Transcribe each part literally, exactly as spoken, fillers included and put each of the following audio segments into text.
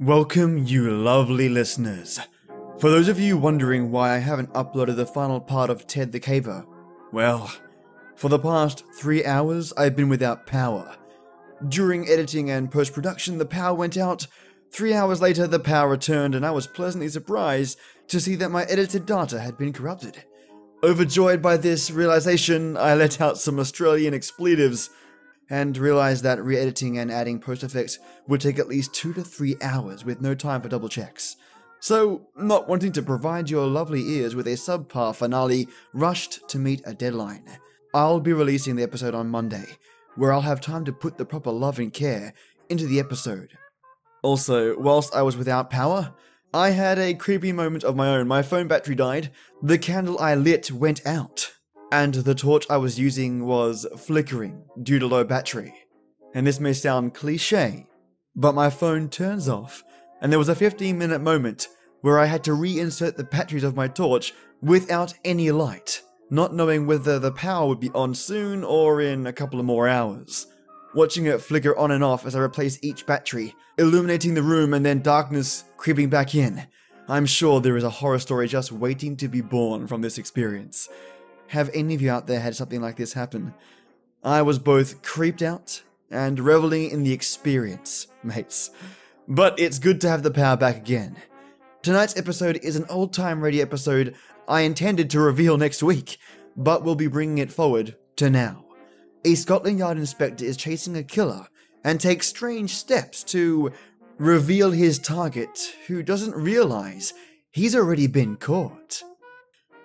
Welcome, you lovely listeners. For those of you wondering why I haven't uploaded the final part of Ted the Caver, well, for the past three hours I've been without power. During editing and post-production the power went out, three hours later the power returned, and I was pleasantly surprised to see that my edited data had been corrupted. Overjoyed by this realization, I let out some Australian expletives, and realized that re-editing and adding post-effects would take at least two to three hours with no time for double checks. So, not wanting to provide your lovely ears with a subpar finale, rushed to meet a deadline. I'll be releasing the episode on Monday, where I'll have time to put the proper love and care into the episode. Also, whilst I was without power, I had a creepy moment of my own. My phone battery died, the candle I lit went out, and the torch I was using was flickering due to low battery. And this may sound cliche, but my phone turns off, and there was a fifteen minute moment where I had to reinsert the batteries of my torch without any light, not knowing whether the power would be on soon or in a couple of more hours. Watching it flicker on and off as I replace each battery, illuminating the room and then darkness creeping back in. I'm sure there is a horror story just waiting to be born from this experience. Have any of you out there had something like this happen? I was both creeped out and reveling in the experience, mates. But it's good to have the power back again. Tonight's episode is an old-time radio episode I intended to reveal next week, but we'll be bringing it forward to now. A Scotland Yard inspector is chasing a killer and takes strange steps to reveal his target, who doesn't realize he's already been caught.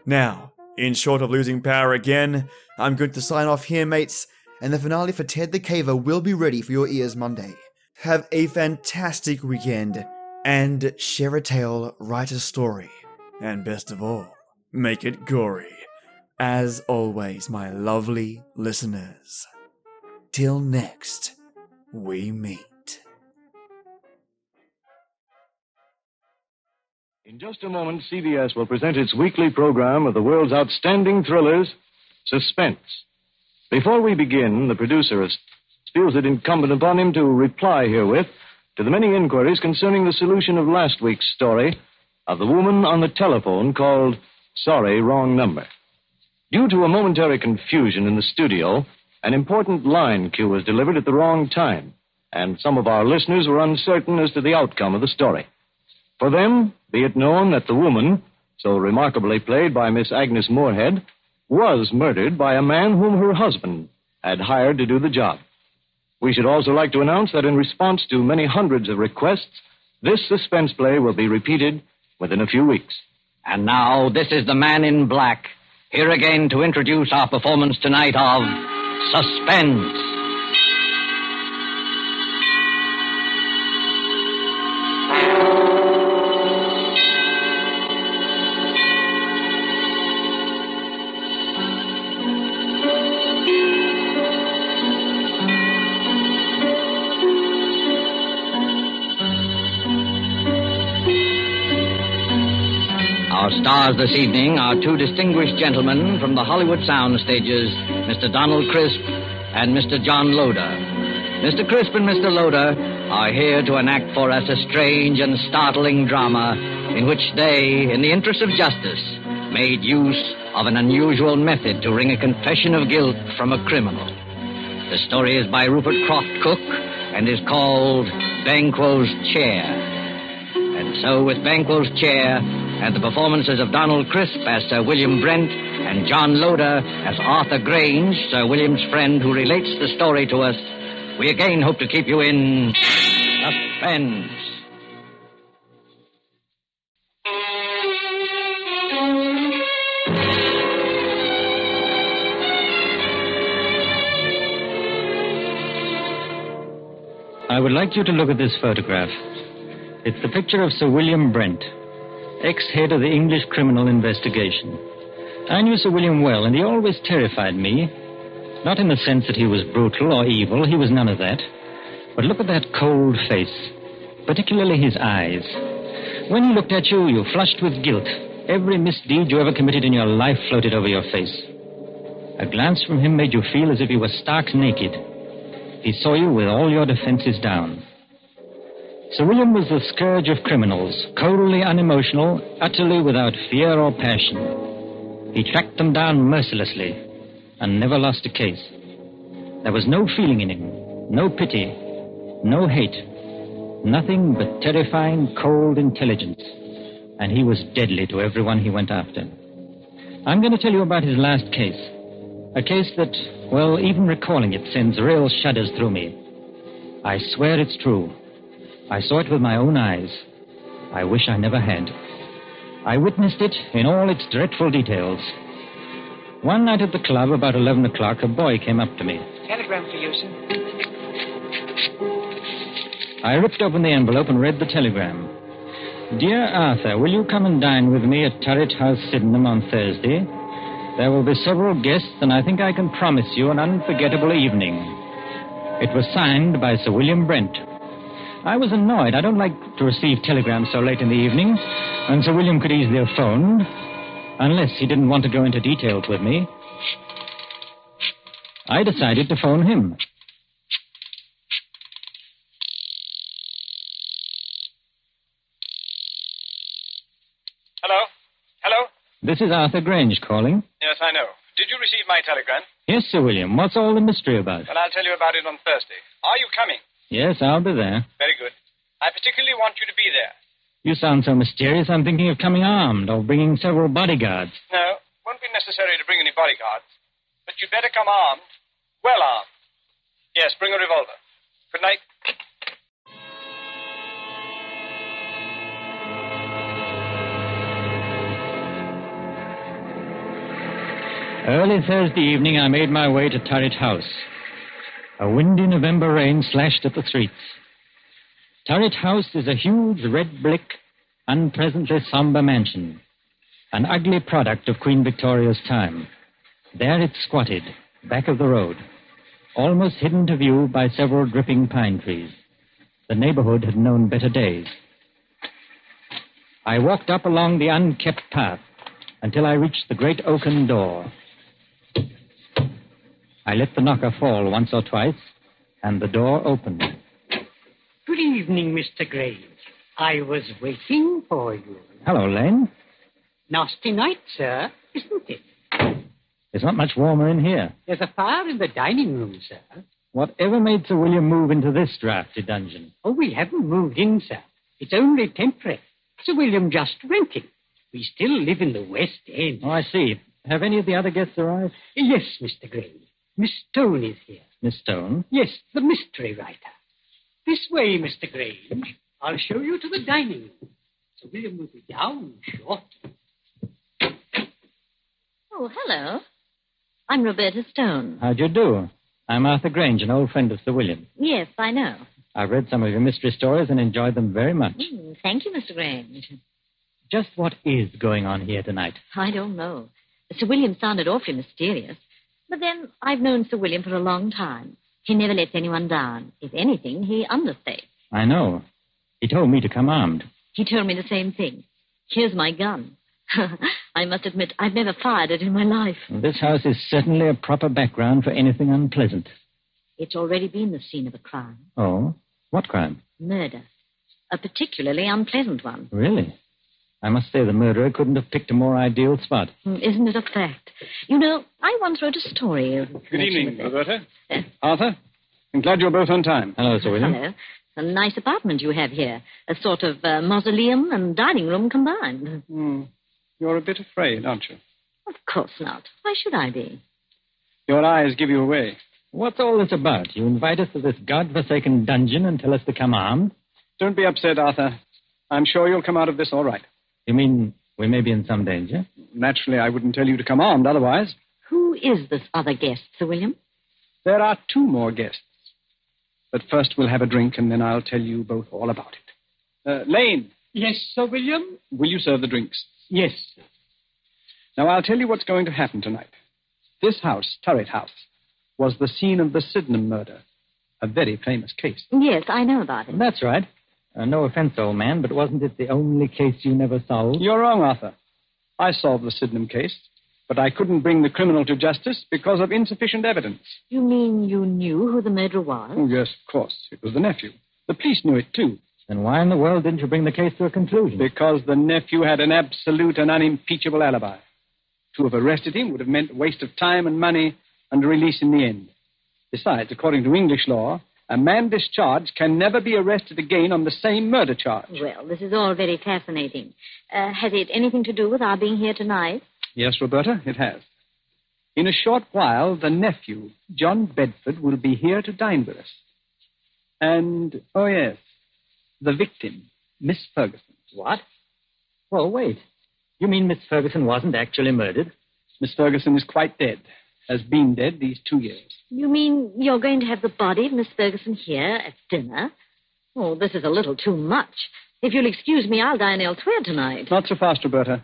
Now, in short of losing power again, I'm going to sign off here, mates, and the finale for Ted the Caver will be ready for your ears Monday. Have a fantastic weekend, and share a tale, write a story, and best of all, make it gory. As always, my lovely listeners, till next we meet. In just a moment, C B S will present its weekly program of the world's outstanding thrillers, Suspense. Before we begin, the producer feels it incumbent upon him to reply herewith to the many inquiries concerning the solution of last week's story of the woman on the telephone called Sorry, Wrong Number. Due to a momentary confusion in the studio, an important line cue was delivered at the wrong time, and some of our listeners were uncertain as to the outcome of the story. For them, be it known that the woman, so remarkably played by Miss Agnes Moorehead, was murdered by a man whom her husband had hired to do the job. We should also like to announce that in response to many hundreds of requests, this suspense play will be repeated within a few weeks. And now, this is the man in black, here again to introduce our performance tonight of Suspense. Stars this evening are two distinguished gentlemen from the Hollywood sound stages, Mister Donald Crisp and Mister John Loder. Mister Crisp and Mister Loder are here to enact for us a strange and startling drama in which they, in the interest of justice, made use of an unusual method to wring a confession of guilt from a criminal. The story is by Rupert Croft-Cooke and is called Banquo's Chair. And so with Banquo's Chair, and the performances of Donald Crisp as Sir William Brent and John Loder as Arthur Grange, Sir William's friend who relates the story to us, we again hope to keep you in suspense. I would like you to look at this photograph. It's the picture of Sir William Brent, ex-head of the English criminal investigation. I knew Sir William well, and he always terrified me. Not in the sense that he was brutal or evil, he was none of that. But look at that cold face, particularly his eyes. When he looked at you, you flushed with guilt. Every misdeed you ever committed in your life floated over your face. A glance from him made you feel as if you were stark naked. He saw you with all your defenses down. Sir William was the scourge of criminals, coldly unemotional, utterly without fear or passion. He tracked them down mercilessly and never lost a case. There was no feeling in him, no pity, no hate, nothing but terrifying, cold intelligence, and he was deadly to everyone he went after. I'm going to tell you about his last case, a case that, well, even recalling it sends real shudders through me. I swear it's true. I saw it with my own eyes. I wish I never had. I witnessed it in all its dreadful details. One night at the club, about eleven o'clock, a boy came up to me. Telegram for you, sir. I ripped open the envelope and read the telegram. Dear Arthur, will you come and dine with me at Turret House, Sydenham, on Thursday? There will be several guests, and I think I can promise you an unforgettable evening. It was signed by Sir William Brent. I was annoyed. I don't like to receive telegrams so late in the evening, and Sir William could easily have phoned, unless he didn't want to go into details with me. I decided to phone him. Hello? Hello? This is Arthur Grange calling. Yes, I know. Did you receive my telegram? Yes, Sir William. What's all the mystery about? Well, I'll tell you about it on Thursday. Are you coming? Yes, I'll be there. Very good. I particularly want you to be there. You sound so mysterious, I'm thinking of coming armed or bringing several bodyguards. No, it won't be necessary to bring any bodyguards. But you'd better come armed, well armed. Yes, bring a revolver. Good night. Early Thursday evening, I made my way to Turret House. A windy November rain slashed at the streets. Turret House is a huge, red brick, unpleasantly somber mansion, an ugly product of Queen Victoria's time. There it squatted, back of the road, almost hidden to view by several dripping pine trees. The neighborhood had known better days. I walked up along the unkept path until I reached the great oaken door. I let the knocker fall once or twice, and the door opened. Good evening, Mister Grange. I was waiting for you. Hello, Lane. Nasty night, sir, isn't it? It's not much warmer in here. There's a fire in the dining room, sir. Whatever made Sir William move into this drafty dungeon? Oh, we haven't moved in, sir. It's only temporary. Sir William just rented. We still live in the West End. Oh, I see. Have any of the other guests arrived? Yes, Mister Grange. Miss Stone is here. Miss Stone? Yes, the mystery writer. This way, Mister Grange. I'll show you to the dining room. Sir William will be down shortly. Oh, hello. I'm Roberta Stone. How do you do? I'm Arthur Grange, an old friend of Sir William. Yes, I know. I've read some of your mystery stories and enjoyed them very much. Mm, thank you, Mister Grange. Just what is going on here tonight? I don't know. Sir William sounded awfully mysterious. But then, I've known Sir William for a long time. He never lets anyone down. If anything, he understates. I know. He told me to come armed. He told me the same thing. Here's my gun. I must admit, I've never fired it in my life. This house is certainly a proper background for anything unpleasant. It's already been the scene of a crime. Oh? What crime? Murder. A particularly unpleasant one. Really? I must say the murderer couldn't have picked a more ideal spot. Isn't it a fact? You know, I once wrote a story. Of Good evening, Roberta. Uh, Arthur, I'm glad you're both on time. Hello, Sir William. Hello. A nice apartment you have here. A sort of uh, mausoleum and dining room combined. Mm. You're a bit afraid, aren't you? Of course not. Why should I be? Your eyes give you away. What's all this about? You invite us to this godforsaken dungeon and tell us to come armed? Don't be upset, Arthur. I'm sure you'll come out of this all right. You mean we may be in some danger? Naturally, I wouldn't tell you to come armed otherwise. Who is this other guest, Sir William? There are two more guests. But first we'll have a drink and then I'll tell you both all about it. Uh, Lane. Yes, Sir William? Will you serve the drinks? Yes, sir. Now, I'll tell you what's going to happen tonight. This house, Turret House, was the scene of the Sydenham murder. A very famous case. Yes, I know about it. That's right. Uh, no offense, old man, but wasn't it the only case you never solved? You're wrong, Arthur. I solved the Sydenham case, but I couldn't bring the criminal to justice because of insufficient evidence. You mean you knew who the murderer was? Oh, yes, of course. It was the nephew. The police knew it, too. Then why in the world didn't you bring the case to a conclusion? Because the nephew had an absolute and unimpeachable alibi. To have arrested him would have meant a waste of time and money and release in the end. Besides, according to English law, a man discharged can never be arrested again on the same murder charge. Well, this is all very fascinating. Uh, has it anything to do with our being here tonight? Yes, Roberta, it has. In a short while, the nephew, John Bedford, will be here to dine with us. And, oh yes, the victim, Miss Ferguson. What? Well, wait. You mean Miss Ferguson wasn't actually murdered? Miss Ferguson is quite dead. Has been dead these two years. You mean you're going to have the body of Miss Ferguson here at dinner? Oh, this is a little too much. If you'll excuse me, I'll dine elsewhere tonight. Not so fast, Roberta.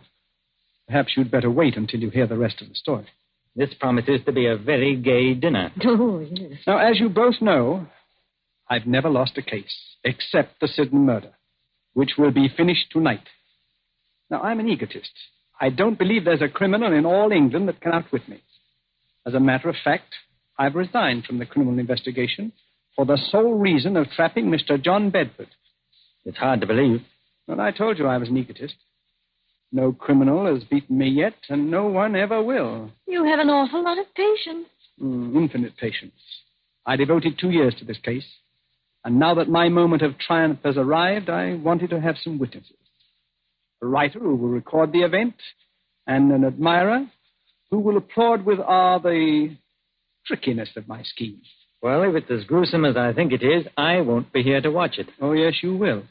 Perhaps you'd better wait until you hear the rest of the story. This promises to be a very gay dinner. Oh, yes. Now, as you both know, I've never lost a case, except the Sydenham murder, which will be finished tonight. Now, I'm an egotist. I don't believe there's a criminal in all England that can outwit me. As a matter of fact, I've resigned from the criminal investigation for the sole reason of trapping Mister John Bedford. It's hard to believe. Well, I told you I was an egotist. No criminal has beaten me yet, and no one ever will. You have an awful lot of patience. Mm, infinite patience. I devoted two years to this case, and now that my moment of triumph has arrived, I wanted to have some witnesses. A writer who will record the event, and an admirer who will applaud with awe the trickiness of my scheme. Well, if it's as gruesome as I think it is, I won't be here to watch it. Oh, yes, you will.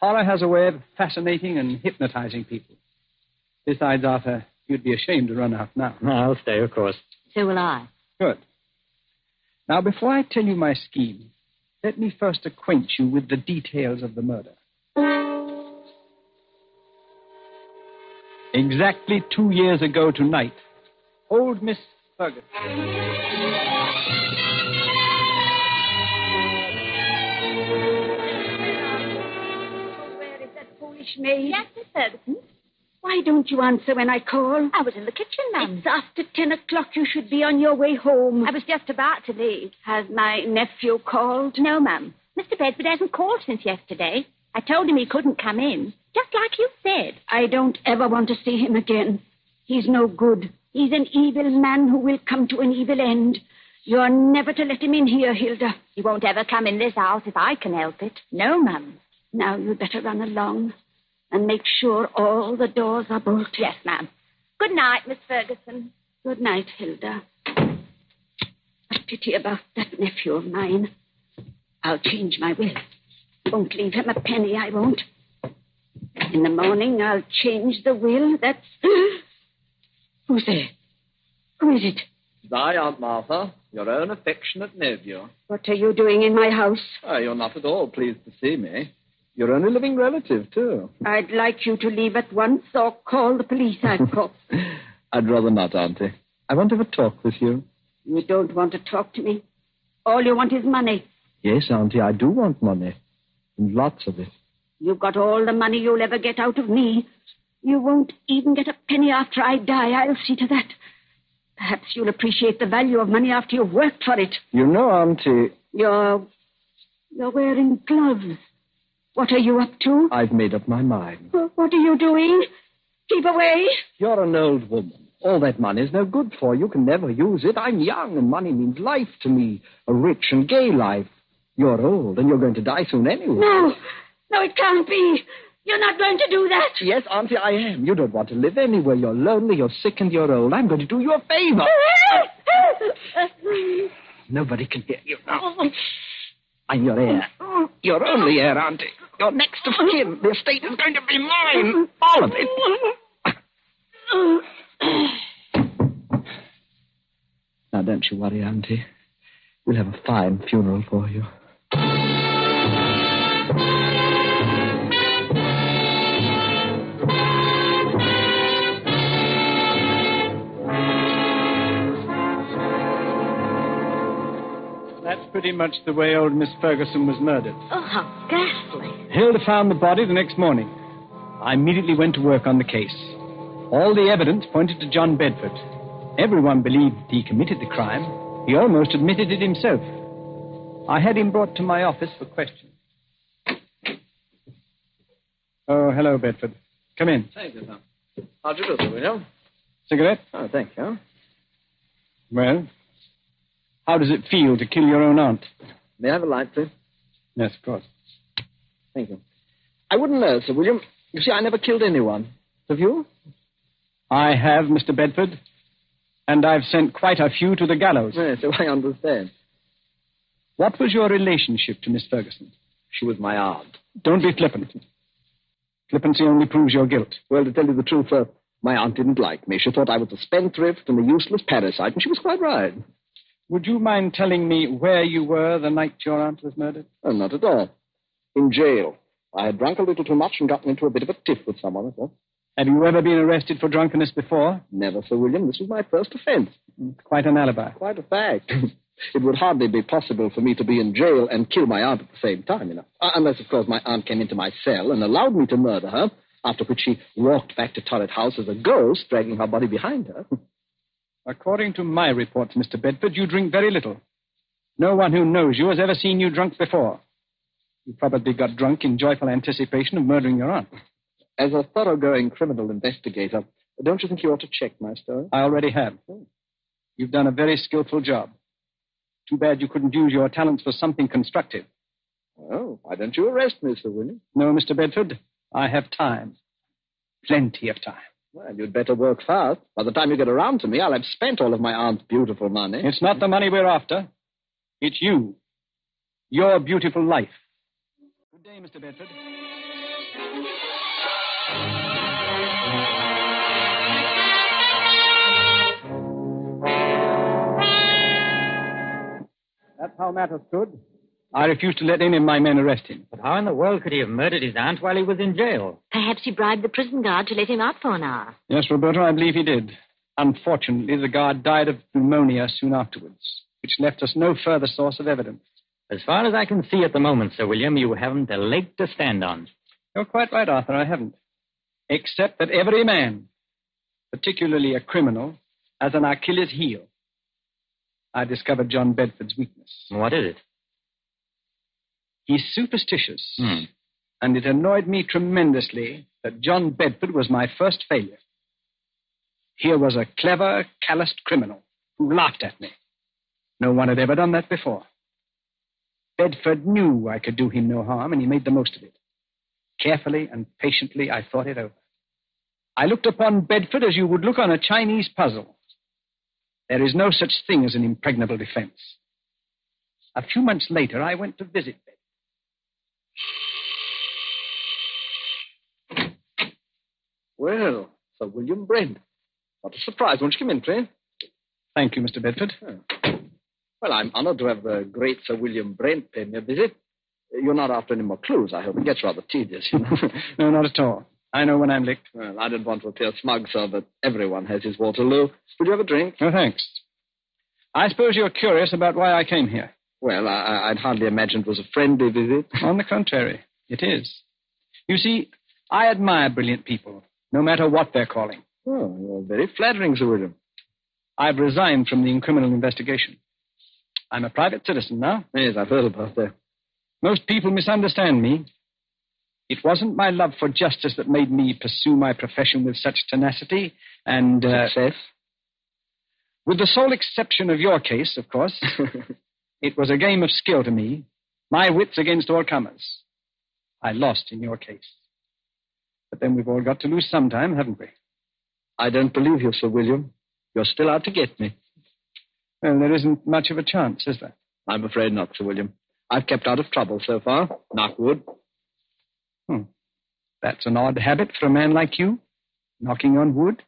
Horror has a way of fascinating and hypnotizing people. Besides, Arthur, you'd be ashamed to run out now. No, I'll stay, of course. So will I. Good. Now, before I tell you my scheme, let me first acquaint you with the details of the murder. Exactly two years ago tonight, old Miss Ferguson. Where is that foolish maid? Yes, Miss Ferguson. Why don't you answer when I call? I was in the kitchen, ma'am. It's after ten o'clock. You should be on your way home. I was just about to leave. Has my nephew called? No, ma'am. Mister Bedford hasn't called since yesterday. I told him he couldn't come in. Just like you said. I don't ever want to see him again. He's no good. He's an evil man who will come to an evil end. You're never to let him in here, Hilda. He won't ever come in this house if I can help it. No, ma'am. Now you'd better run along and make sure all the doors are bolted. Yes, ma'am. Good night, Miss Ferguson. Good night, Hilda. A pity about that nephew of mine. I'll change my will. Won't leave him a penny, I won't. In the morning, I'll change the will. That's... Who's there? Who is it? It's I, Aunt Martha, your own affectionate nephew. What are you doing in my house? Oh, you're not at all pleased to see me. Your only living relative, too. I'd like you to leave at once or call the police, I've got. I'd rather not, Auntie. I want to have a talk with you. You don't want to talk to me? All you want is money. Yes, Auntie, I do want money. And lots of it. You've got all the money you'll ever get out of me. You won't even get a penny after I die. I'll see to that. Perhaps you'll appreciate the value of money after you've worked for it. You know, Auntie... You're... You're wearing gloves. What are you up to? I've made up my mind. Well, what are you doing? Keep away. You're an old woman. All that money's no good for you. You can never use it. I'm young, and money means life to me. A rich and gay life. You're old, and you're going to die soon anyway. No. No, it can't be. You're not going to do that. Yes, Auntie, I am. You don't want to live anywhere. You're lonely, you're sick, and you're old. I'm going to do you a favor. Nobody can hear you now. I'm your heir. Your only heir, Auntie. You're next of kin. The estate is going to be mine. All of it. Now, don't you worry, Auntie. We'll have a fine funeral for you. That's pretty much the way old Miss Ferguson was murdered. Oh, how ghastly. Hilda found the body the next morning. I immediately went to work on the case. All the evidence pointed to John Bedford. Everyone believed he committed the crime. He almost admitted it himself. I had him brought to my office for questioning. Oh, hello, Bedford. Come in. Thank you, sir. How'd you do, Sir William? Cigarette? Oh, thank you. Well, how does it feel to kill your own aunt? May I have a light, please? Yes, of course. Thank you. I wouldn't know, Sir William. You see, I never killed anyone. Have you? I have, Mister Bedford. And I've sent quite a few to the gallows. Yes, so I understand. What was your relationship to Miss Ferguson? She was my aunt. Don't be flippant. Flippancy only proves your guilt. Well, to tell you the truth, sir, my aunt didn't like me. She thought I was a spendthrift and a useless parasite, and she was quite right. Would you mind telling me where you were the night your aunt was murdered? Oh, not at all. In jail. I had drunk a little too much and gotten into a bit of a tiff with someone, I thought. Have you ever been arrested for drunkenness before? Never, Sir William. This was my first offence. Quite an alibi. Quite a fact. It would hardly be possible for me to be in jail and kill my aunt at the same time, you know. Uh, unless, of course, my aunt came into my cell and allowed me to murder her, after which she walked back to Turret House as a ghost, dragging her body behind her. According to my reports, Mister Bedford, you drink very little. No one who knows you has ever seen you drunk before. You probably got drunk in joyful anticipation of murdering your aunt. As a thoroughgoing criminal investigator, don't you think you ought to check my story? I already have. Oh. You've done a very skillful job. Too bad you couldn't use your talents for something constructive. Oh, why don't you arrest me, Sir William? No, Mister Bedford, I have time. Plenty of time. Well, you'd better work fast. By the time you get around to me, I'll have spent all of my aunt's beautiful money. It's not the money we're after. It's you. Your beautiful life. Good day, Mister Bedford. That's how matters stood. I refused to let any of my men arrest him. But how in the world could he have murdered his aunt while he was in jail? Perhaps he bribed the prison guard to let him out for an hour. Yes, Roberta, I believe he did. Unfortunately, the guard died of pneumonia soon afterwards, which left us no further source of evidence. As far as I can see at the moment, Sir William, you haven't a leg to stand on. You're quite right, Arthur, I haven't. Except that every man, particularly a criminal, has an Achilles heel. I discovered John Bedford's weakness. What is it? He's superstitious. Hmm. And it annoyed me tremendously that John Bedford was my first failure. Here was a clever, calloused criminal who laughed at me. No one had ever done that before. Bedford knew I could do him no harm, and he made the most of it. Carefully and patiently, I thought it over. I looked upon Bedford as you would look on a Chinese puzzle. There is no such thing as an impregnable defense. A few months later, I went to visit Bedford. Well, Sir William Brent. What a surprise. Won't you come in, please? Thank you, Mister Bedford. Oh. Well, I'm honored to have the great Sir William Brent pay me a visit. You're not after any more clues, I hope. It gets rather tedious, you know. No, not at all. I know when I'm licked. Well, I don't want to appear smug, sir, but everyone has his Waterloo. Would you have a drink? No, thanks. I suppose you're curious about why I came here. Well, I, I'd hardly imagine it was a friendly visit. On the contrary, it is. You see, I admire brilliant people, no matter what they're calling. Oh, you're very flattering, Sir William. I've resigned from the criminal investigation. I'm a private citizen now. Yes, I've heard about that. Most people misunderstand me. It wasn't my love for justice that made me pursue my profession with such tenacity and... Uh, Success? With the sole exception of your case, of course. It was a game of skill to me, my wits against all comers. I lost in your case. But then we've all got to lose sometime, haven't we? I don't believe you, Sir William. You're still out to get me. Well, there isn't much of a chance, is there? I'm afraid not, Sir William. I've kept out of trouble so far. Knock wood. Hmm. That's an odd habit for a man like you, knocking on wood.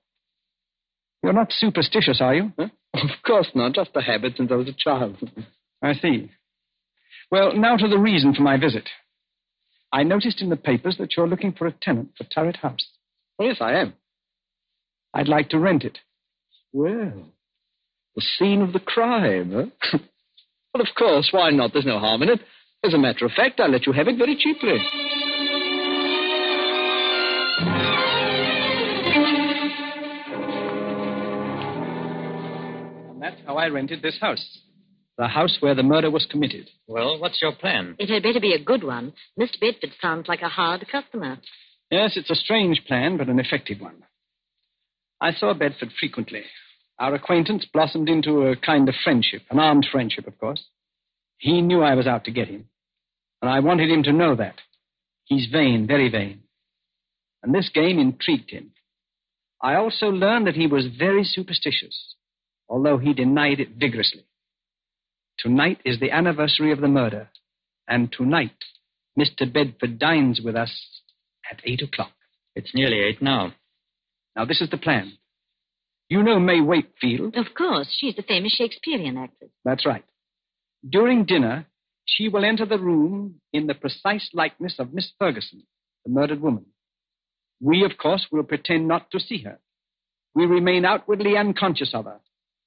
You're not superstitious, are you? Huh? Of course not. Just a habit since I was a child. I see. Well, now to the reason for my visit. I noticed in the papers that you're looking for a tenant for Turret House. Oh, yes, I am. I'd like to rent it. Well, the scene of the crime, huh? Well, of course, why not? There's no harm in it. As a matter of fact, I'll let you have it very cheaply. And that's how I rented this house. The house where the murder was committed. Well, what's your plan? It had better be a good one. Mister Bedford sounds like a hard customer. Yes, it's a strange plan, but an effective one. I saw Bedford frequently. Our acquaintance blossomed into a kind of friendship, an armed friendship, of course. He knew I was out to get him, and I wanted him to know that. He's vain, very vain. And this game intrigued him. I also learned that he was very superstitious, although he denied it vigorously. Tonight is the anniversary of the murder, and tonight Mister Bedford dines with us at eight o'clock. It's nearly eight now. Now, this is the plan. You know May Wakefield? Of course. She's the famous Shakespearean actress. That's right. During dinner, she will enter the room in the precise likeness of Miss Ferguson, the murdered woman. We, of course, will pretend not to see her. We remain outwardly unconscious of her.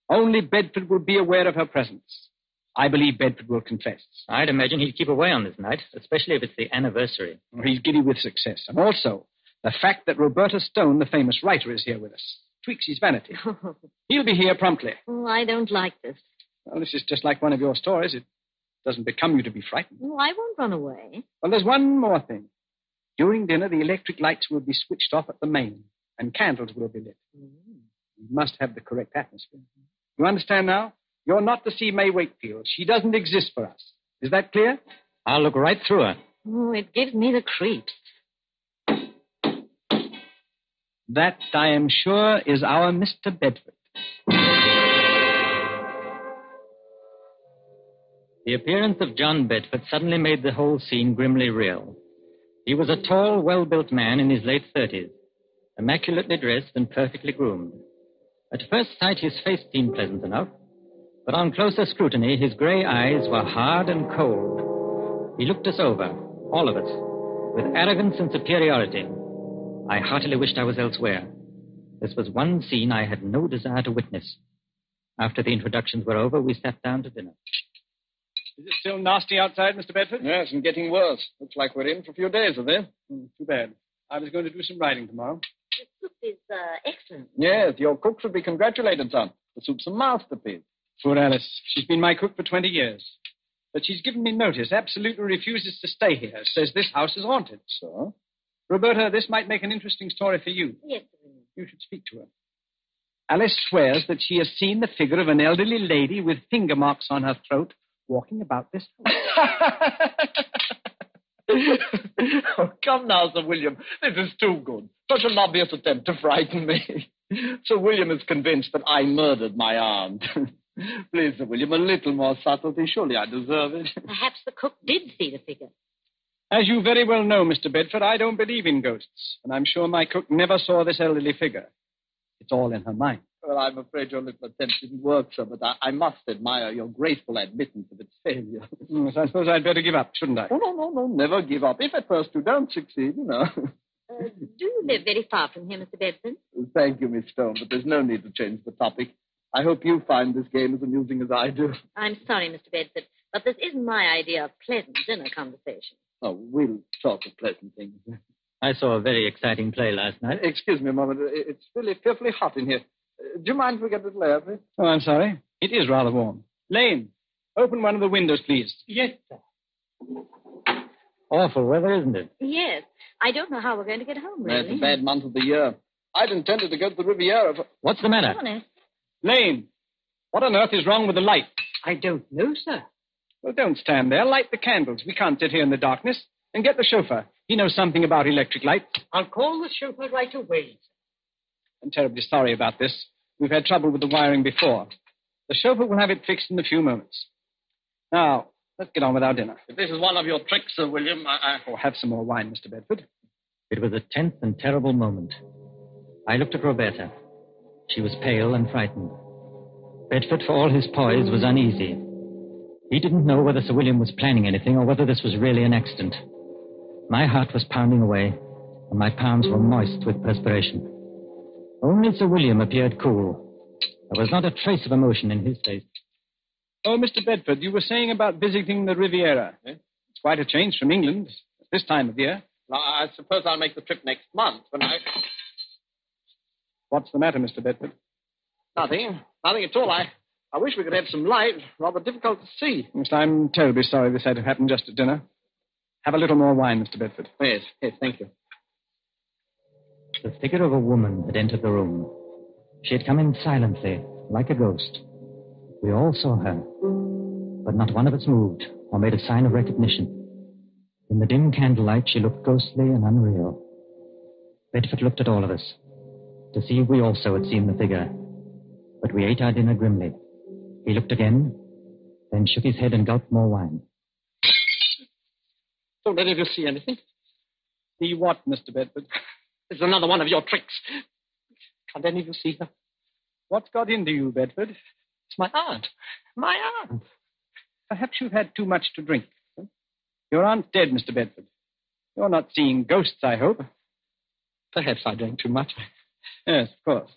Only Bedford will be aware of her presence. I believe Bedford will confess. I'd imagine he'd keep away on this night, especially if it's the anniversary. He's giddy with success. And also, the fact that Roberta Stone, the famous writer, is here with us, tweaks his vanity. He'll be here promptly. Oh, I don't like this. Well, this is just like one of your stories. It doesn't become you to be frightened. Oh, I won't run away. Well, there's one more thing. During dinner, the electric lights will be switched off at the main, and candles will be lit. Mm. You must have the correct atmosphere. You understand now? You're not to see May Wakefield. She doesn't exist for us. Is that clear? I'll look right through her. Oh, it gives me the creeps. That, I am sure, is our Mister Bedford. The appearance of John Bedford suddenly made the whole scene grimly real. He was a tall, well-built man in his late thirties, immaculately dressed and perfectly groomed. At first sight, his face seemed pleasant enough, but on closer scrutiny, his grey eyes were hard and cold. He looked us over, all of us, with arrogance and superiority. I heartily wished I was elsewhere. This was one scene I had no desire to witness. After the introductions were over, we sat down to dinner. Is it still nasty outside, Mister Bedford? Yes, and getting worse. Looks like we're in for a few days, are they? Mm, too bad. I was going to do some riding tomorrow. The soup is uh, excellent. Yes, your cook should be congratulated, son. The soup's a masterpiece. Poor Alice. She's been my cook for twenty years. But she's given me notice, absolutely refuses to stay here, says this house is haunted. So? Roberta, this might make an interesting story for you. Yes, sir. You should speak to her. Alice swears that she has seen the figure of an elderly lady with finger marks on her throat walking about this house. Oh, come now, Sir William. This is too good. Such an obvious attempt to frighten me. Sir William is convinced that I murdered my aunt. Please, Sir William, a little more subtlety. Surely I deserve it. Perhaps the cook did see the figure. As you very well know, Mister Bedford, I don't believe in ghosts, and I'm sure my cook never saw this elderly figure. It's all in her mind. Well, I'm afraid your little attempt didn't work, sir, but I, I must admire your graceful admittance of its failure. Mm, so I suppose I'd better give up, shouldn't I? Oh, no, no, no, never give up. If at first you don't succeed, you know. Uh, do you live very far from here, Mister Bedford? Thank you, Miss Stone, but there's no need to change the topic. I hope you find this game as amusing as I do. I'm sorry, Mister Bedford, but this isn't my idea of pleasant dinner conversation. Oh, we'll talk of pleasant things. I saw a very exciting play last night. Excuse me a moment. It's really fearfully hot in here. Do you mind if we get a little air, please? Oh, I'm sorry. It is rather warm. Lane, open one of the windows, please. Yes, sir. Awful weather, isn't it? Yes. I don't know how we're going to get home, really. No, it's a bad month of the year. I'd intended to go to the Riviera for... What's the matter? Lane, what on earth is wrong with the light? I don't know, sir. Well, don't stand there. Light the candles. We can't sit here in the darkness. And get the chauffeur. He knows something about electric lights. I'll call the chauffeur right away. I'm terribly sorry about this. We've had trouble with the wiring before. The chauffeur will have it fixed in a few moments. Now, let's get on with our dinner. If this is one of your tricks, Sir William, I... I... Oh, have some more wine, Mister Bedford. It was a tense and terrible moment. I looked at Roberta. She was pale and frightened. Bedford, for all his poise, was uneasy. He didn't know whether Sir William was planning anything or whether this was really an accident. My heart was pounding away, and my palms were moist with perspiration. Only Sir William appeared cool. There was not a trace of emotion in his face. Oh, Mister Bedford, you were saying about visiting the Riviera. Eh? It's quite a change from England at this time of year. Well, I suppose I'll make the trip next month when I... What's the matter, Mister Bedford? Nothing. Nothing at all. I... I wish we could have some light. Rather difficult to see. Yes, I'm terribly sorry this had to happen just at dinner. Have a little more wine, Mister Bedford. Yes, yes, thank you. The figure of a woman had entered the room. She had come in silently, like a ghost. We all saw her, but not one of us moved or made a sign of recognition. In the dim candlelight, she looked ghostly and unreal. Bedford looked at all of us, to see if we also had seen the figure. But we ate our dinner grimly. He looked again, then shook his head and gulped more wine. Don't any of you see anything? See what, Mister Bedford? This is another one of your tricks. Can't any of you see her? What's got into you, Bedford? It's my aunt. My aunt. Perhaps you've had too much to drink. Huh? Your aunt's dead, Mister Bedford. You're not seeing ghosts, I hope. Perhaps I drank too much. Yes, of course.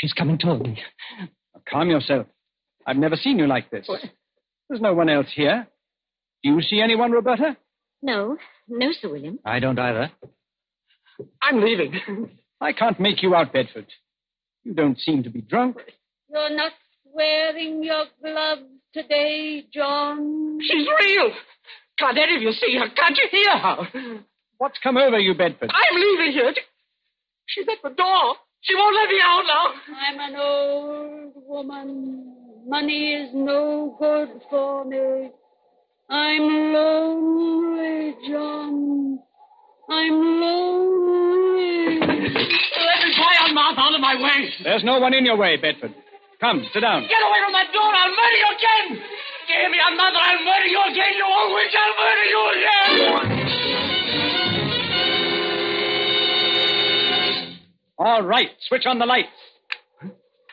She's coming toward me. Now, calm yourself. I've never seen you like this. What? There's no one else here. Do you see anyone, Roberta? No. No, Sir William. I don't either. I'm leaving. I can't make you out, Bedford. You don't seem to be drunk. You're not wearing your gloves today, John. She's real. Can't any of you see her? Can't you hear her? What's come over you, Bedford? I'm leaving here. She's at the door. She won't let me out now. I'm an old woman. Money is no good for me. I'm lonely, John. I'm lonely. Let me pry your mouth out of my way. There's no one in your way, Bedford. Come, sit down. Get away from that door. I'll murder you again. You hear me, Aunt Mother? I'll murder you again. You old witch. I'll murder you again. All right, switch on the lights.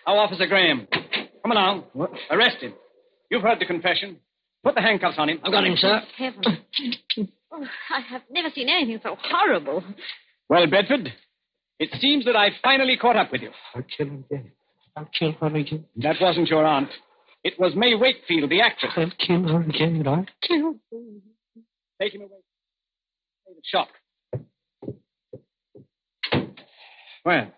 Now, Officer Graham, come along. What? Arrest him. You've heard the confession. Put the handcuffs on him. I've got him, sir. Heaven. Oh, I have never seen anything so horrible. Well, Bedford, it seems that I've finally caught up with you. I'll kill him again. I'll kill her again. That wasn't your aunt. It was May Wakefield, the actress. I'll kill her again, and I'll kill her. Take him away. Take the shock. Well,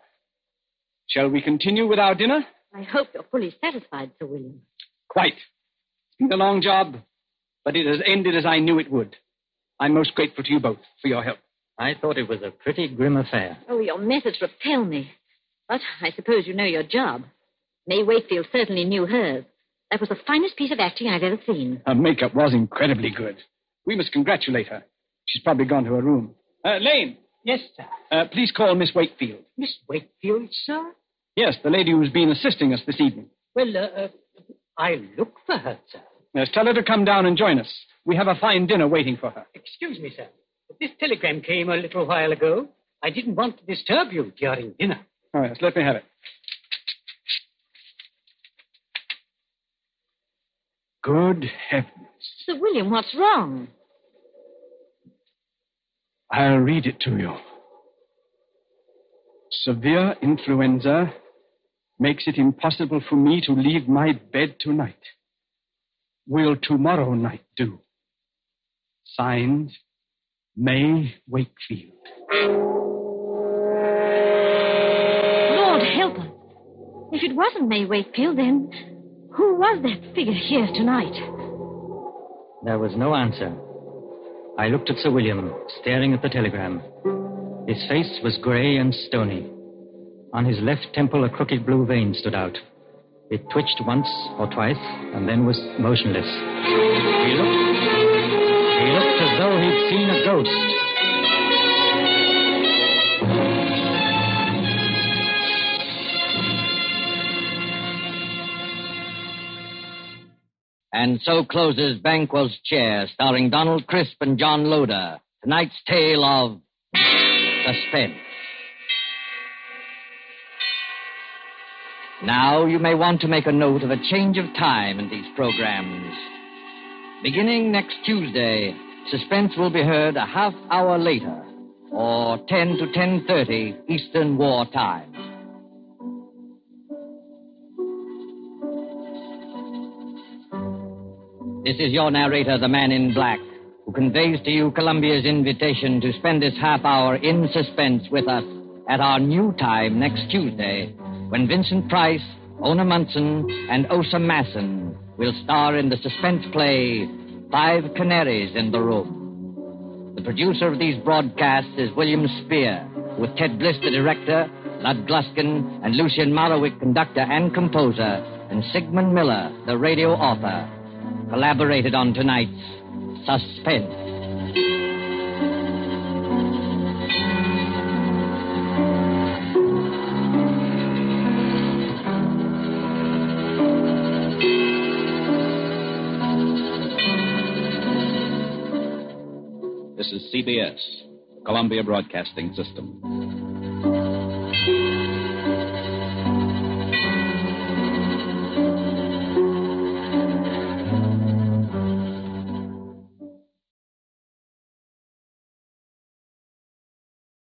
shall we continue with our dinner? I hope you're fully satisfied, Sir William. Quite. It's been a long job, but it has ended as I knew it would. I'm most grateful to you both for your help. I thought it was a pretty grim affair. Oh, your methods repel me. But I suppose you know your job. May Wakefield certainly knew hers. That was the finest piece of acting I've ever seen. Her makeup was incredibly good. We must congratulate her. She's probably gone to her room. Uh, Lane! Yes, sir. Uh, please call Miss Wakefield. Miss Wakefield, sir? Yes, the lady who's been assisting us this evening. Well, uh, uh, I'll look for her, sir. Yes, tell her to come down and join us. We have a fine dinner waiting for her. Excuse me, sir. This telegram came a little while ago. I didn't want to disturb you during dinner. Oh, yes, let me have it. Good heavens. Sir William, what's wrong? I'll read it to you. Severe influenza makes it impossible for me to leave my bed tonight. Will tomorrow night do? Signed, May Wakefield. Lord help us. If it wasn't May Wakefield, then who was that figure here tonight? There was no answer. I looked at Sir William, staring at the telegram. His face was grey and stony. On his left temple, a crooked blue vein stood out. It twitched once or twice and then was motionless. He looked, he looked as though he'd seen a ghost. And so closes Banquo's Chair, starring Donald Crisp and John Loder. Tonight's tale of Suspense. Now you may want to make a note of a change of time in these programs. Beginning next Tuesday, Suspense will be heard a half hour later, or ten to ten thirty Eastern War Time. This is your narrator, the man in black, who conveys to you Columbia's invitation to spend this half hour in suspense with us at our new time next Tuesday, when Vincent Price, Ona Munson, and Osa Masson will star in the suspense play Five Canaries in the Roof. The producer of these broadcasts is William Spier, with Ted Bliss the director, Lud Gluskin, and Lucian Marowick conductor and composer, and Sigmund Miller, the radio author. Collaborated on tonight's Suspense. This is C B S, Columbia Broadcasting System.